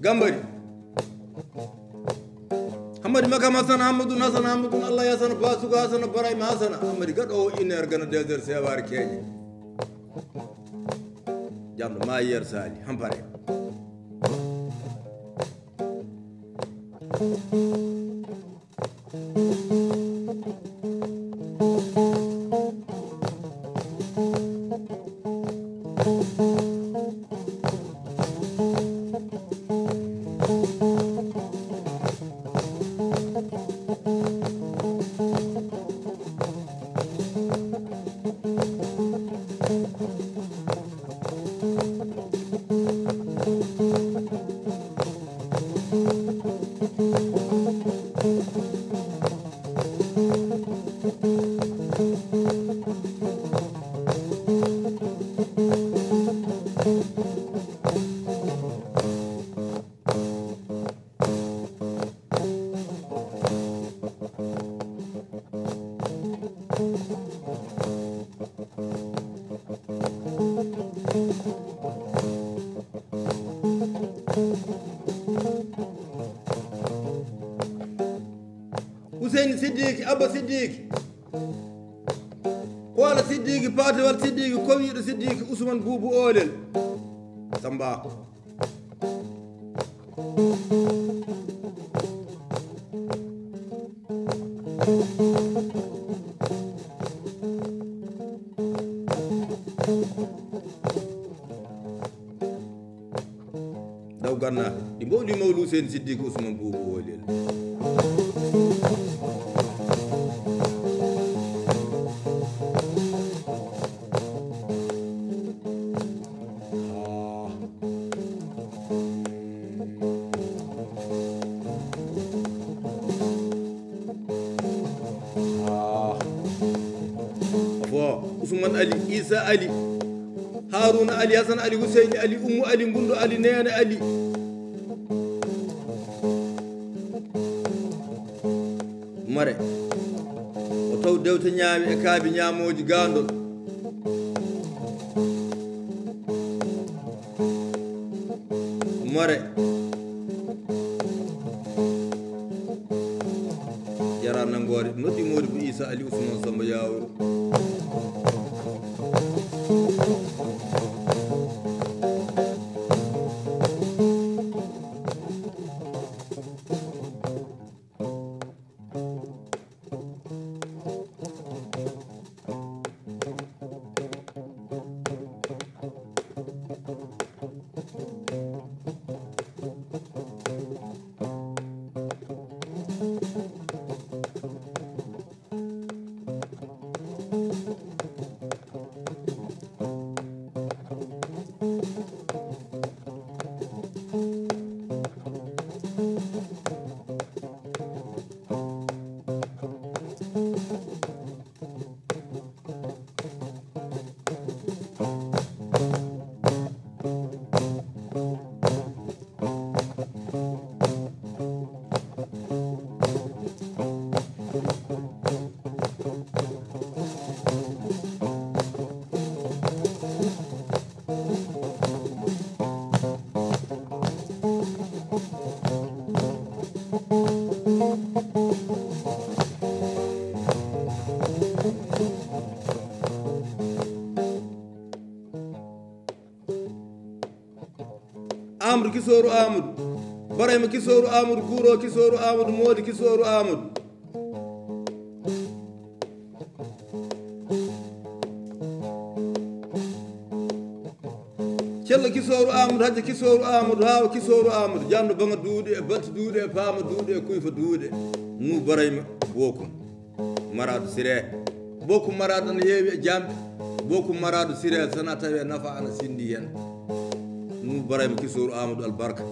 Gambari. Hamadi Makamasan Hamadun Hasan Hamadun Allah Yasan Pasuka Hasan Paraim Hasan Hamadi got all in there gonna desert Savar Kenya. Jam my year side, Hampari. Hussein Siddiq, Abba Siddiq, Kuala Siddiq, Patawal Siddiq, Kovir Siddiq, Usman Bubu Olel, Samba. Daugana, di bodi Maulud Hussein Siddiq, Usman Bubu Olel. Ousmane Ali, Isa Ali, Haroun Ali, Hassan Ali, Hussein Ali, Umu Ali, Ngundu Ali, Neyane Ali. Mare, o taw dewte ñaami e kaabi ñaamoji gandol. Mare, jara nangore noddi modi bu Isa Ali Ousmane Samba Yawru. Amr kisoru Amr, Barayma kisoru Amr, Kuro kisoru Amr, Modi kisoru Amr. Chella kisoru kisoru amud hade kisoru amud haw kisoru amud jamno banga duude e bat duude e faama duude e kuyfa duude mu barayma boko maradu sire boko maradu ne yewi jambe boko maradu sire sana tawe nafa ana sindi yen mu barayma kisoru amud al barka